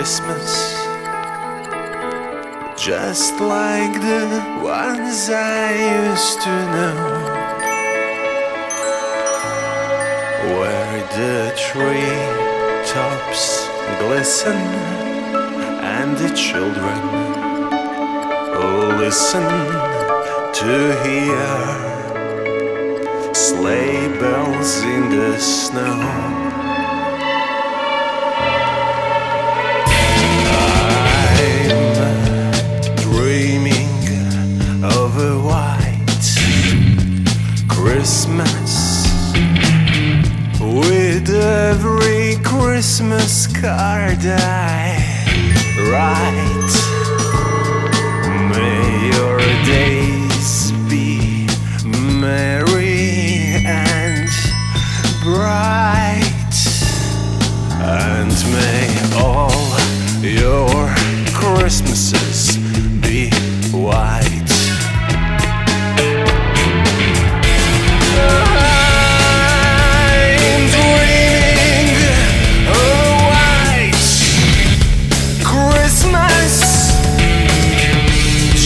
Christmas, just like the ones I used to know, where the tree tops glisten and the children listen to hear sleigh bells in the snow. Christmas, with every Christmas card I write, may your days be merry and bright, and may all your Christmases be white.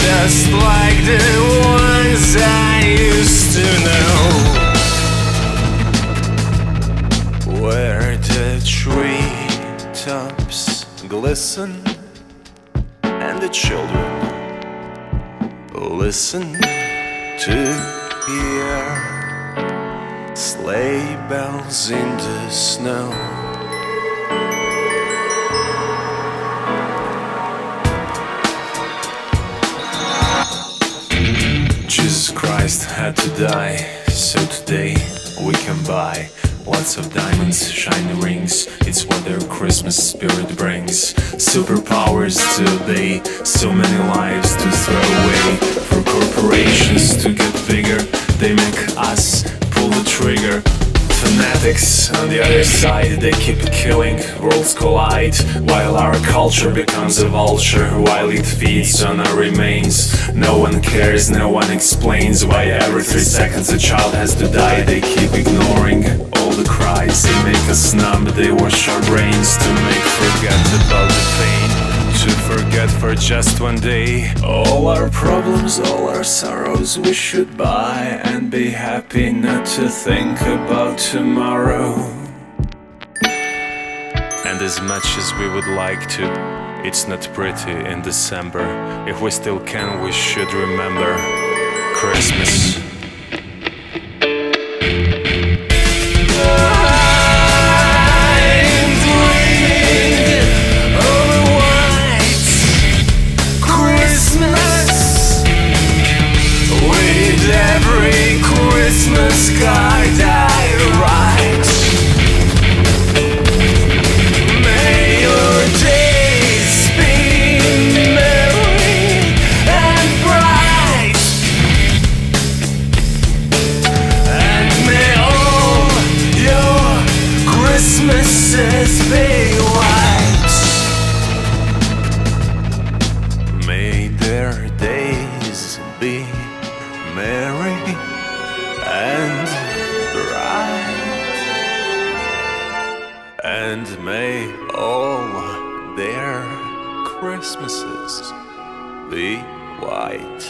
Just like the ones I used to know, where the tree tops glisten and the children listen to hear sleigh bells in the snow. Christ had to die, so today we can buy lots of diamonds, shiny rings. It's what their Christmas spirit brings. Superpowers to obey, so many lives to throw away. For corporations to get bigger, they make us pull the trigger. Fanatics on the other side, they keep killing, worlds collide, while our culture becomes a vulture, while it feeds on our remains. No one cares, no one explains why every 3 seconds a child has to die. They keep ignoring all the cries, they make us numb, they wash our brains to make forget about the pain, to forget for just one day all our problems, all our sorrows. We should buy and be happy, not to think about tomorrow. And as much as we would like to, it's not pretty in December. If we still can, we should remember Christmas. Every Christmas card I write, may your days be merry and bright, and may all your Christmases be white. May their days be merry and bright, and may all their Christmases be white.